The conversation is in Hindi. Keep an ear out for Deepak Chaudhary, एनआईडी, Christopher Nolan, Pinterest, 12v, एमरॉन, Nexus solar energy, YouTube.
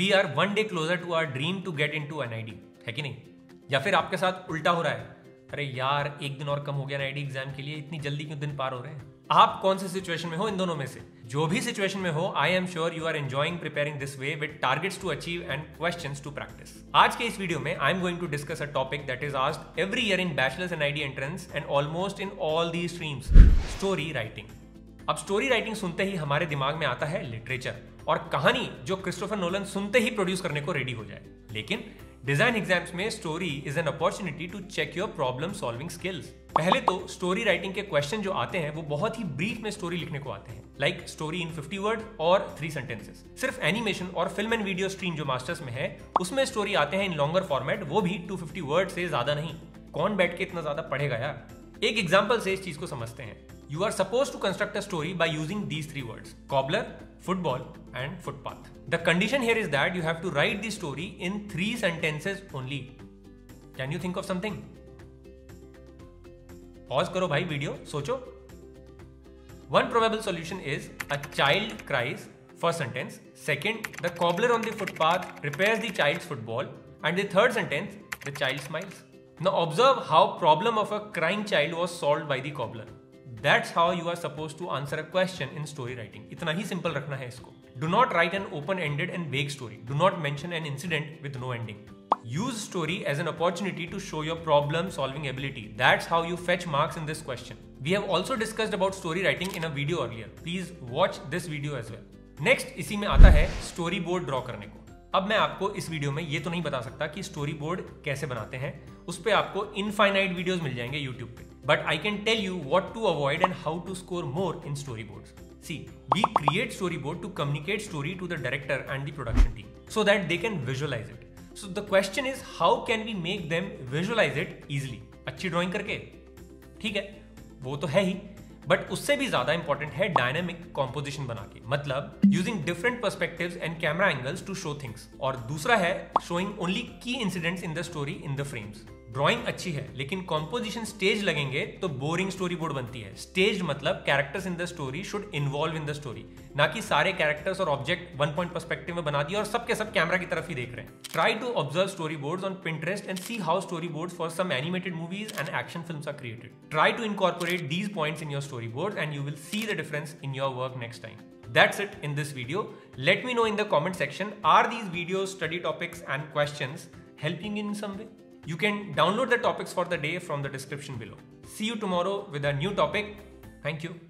We are one day closer to our dream to get into एनआईडी, है कि नहीं? या फिर आपके साथ उल्टा हो रहा है, अरे यार एक दिन और कम हो गया एनआईडी एग्जाम के लिए, इतनी जल्दी क्यों दिन पार हो रहे हैं? आप कौन से सिचुएशन में हो इन दोनों में से? जो भी सिचुएशन में हो, I am sure you are enjoying preparing this way with targets to achieve and questions to practise. आज के इस वीडियो में I am going to discuss a topic that is asked every year in bachelors एनआईडी entrance and almost in all the streams, story writing. अब स्टोरी राइटिंग सुनते ही हमारे दिमाग में आता है लिटरेचर और कहानी, जो क्रिस्टोफर नोलन सुनते ही प्रोड्यूस करने को रेडी हो जाए। लेकिन डिजाइन एग्जाम्स में story is an opportunity to check your problem solving skills. पहले तो स्टोरी राइटिंग के क्वेश्चन जो आते हैं वो बहुत ही ब्रीफ में स्टोरी लिखने को आते हैं, लाइक स्टोरी इन 50 वर्ड और 3 सेंटेंसेस। सिर्फ एनिमेशन और फिल्म एंड वीडियो स्ट्रीम जो मास्टर्स में है उसमें स्टोरी आते हैं इन लॉन्गर फॉर्मेट, वो भी 250 वर्ड से ज्यादा नहीं। कौन बैठ के इतना ज्यादा पढ़ेगा यार? एक एग्जाम्पल से इस चीज को समझते हैं। You are suppose to construct a story by using these 3 words, cobbler, football and footpath. The condition here is that you have to write the story in 3 sentences only. Can you think of something? Pause करो भाई वीडियो, सोचो। One probable solution is a child cries, first sentence. Second, the cobbler on the footpath repairs the child's football, and the third sentence, the child smiles. Now observe how problem of a crying child was solved by the cobbler. That's how you are suppose to answer a question in story writing. इतना ही सिंपल रखना है इसको। Do not write an open ended and vague story. Do not mention an incident with no ending. Use story as an opportunity to show your problem solving ability. That's how you fetch marks in this question. We have also discussed about story writing in a video earlier. Please watch this video as well. Next इसी में आता है story board draw करने को। अब मैं आपको इस वीडियो में ये तो नहीं बता सकता कि story board कैसे बनाते हैं, उस पर आपको infinite videos मिल जाएंगे YouTube पे। But I can tell you what to avoid and how to score more in storyboards. See, we create storyboard to communicate story to the director and the production team so that they can visualize it. So the question is how can we make them visualize it easily? अच्छी ड्राइंग करके, ठीक है वो तो है ही, बट उससे भी ज्यादा इंपॉर्टेंट है डायनामिक कॉम्पोजिशन बना के, मतलब using different perspectives and camera angles to show things. और दूसरा है showing only key incidents in the story in the frames. Drawing अच्छी है लेकिन कॉम्पोजिशन स्टेज लगेंगे तो बोरिंग स्टोरी बोर्ड बनती है। स्टेज मतलब characters in the story should involve in the story, ना कि सारे कैरेक्टर्स और ऑब्जेक्ट वन पॉइंट पर्सपेक्टिव में बना दिया और सबके सब कैमरा की तरफ ही देख रहे हैं। Try to observe story boards on Pinterest and see how story boards for some animated movies and action films are created. Try to incorporate these points in your story board and you will see the difference in your work next time. That's it in this video. Let me know in the comment section, are these videos, study topics and questions helping in some way? You can download the topics for the day from the description below. See you tomorrow with a new topic. Thank you.